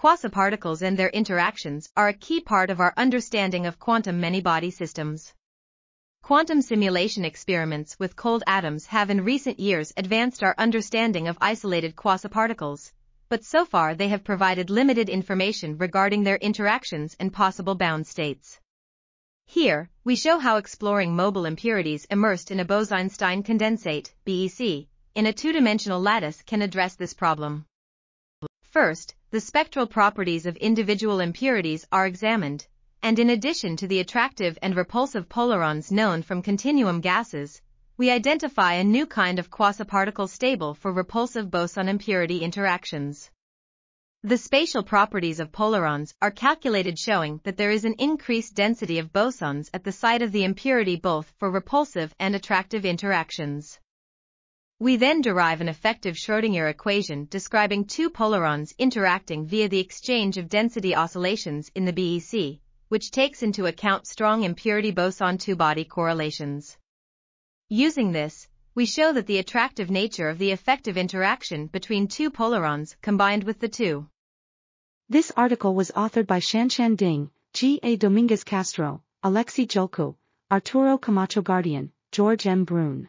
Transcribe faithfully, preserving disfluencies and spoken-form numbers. Quasiparticles and their interactions are a key part of our understanding of quantum many-body systems. Quantum simulation experiments with cold atoms have in recent years advanced our understanding of isolated quasiparticles, but so far they have provided limited information regarding their interactions and possible bound states. Here, we show how exploring mobile impurities immersed in a Bose-Einstein condensate, B E C, in a two-dimensional lattice can address this problem. First, the spectral properties of individual impurities are examined, and in addition to the attractive and repulsive polarons known from continuum gases, we identify a new kind of quasiparticle stable for repulsive boson impurity interactions. The spatial properties of polarons are calculated, showing that there is an increased density of bosons at the site of the impurity, both for repulsive and attractive interactions. We then derive an effective Schrödinger equation describing two polarons interacting via the exchange of density oscillations in the B E C, which takes into account strong impurity boson two-body correlations. Using this, we show that the attractive nature of the effective interaction between two polarons combined with the two. This article was authored by Shanshan Ding, G A Domínguez-Castro, Aleksi Julku, Arturo Camacho-Guardián, George M Bruun.